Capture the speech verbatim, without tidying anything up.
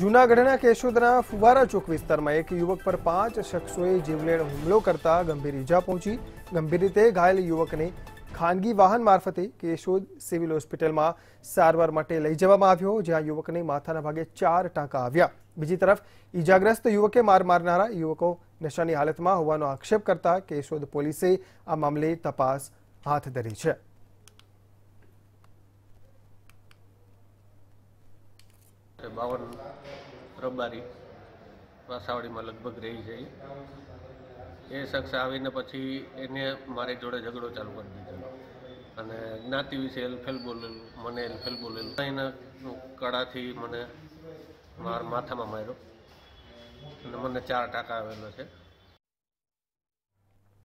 જૂનાગઢના કેશોદના ફુવારા ચોક વિસ્તારમાં એક યુવક પર પાંચ શખ્સોએ જીવલેણ હુમલો કરતા ગંભીર ઈજા પહોંચી. ગંભીર રીતે ઘાયલ યુવકને ખાનગી વાહન મારફતે કેશોદ સિવિલ હોસ્પિટલમાં સારવાર માટે લઈ જવામાં આવ્યો, જ્યાં યુવકને માથાના ભાગે ચાર ટાંકા આવ્યા. બીજી તરફ ઈજાગ્રસ્ત યુવકે માર મારનારા યુવકો નશાની હાલતમાં હોવાનો આક્ષેપ કરતા કેશોદ પોલીસે આ મામલે તપાસ હાથ ધરી છે. बावन रबारी वसावाड़ी में लगभग रही जाए ए शख्स आवीने पछी एने मारी जोड़े झगड़ो चालू कर दीधो अने ज्ञाति विषे हेलफेल बोलेलू मने हेलफेल बोलेलू एना कड़ाथी मने मार माथामां मार्यो अने मने चार टाका आवेलो छे।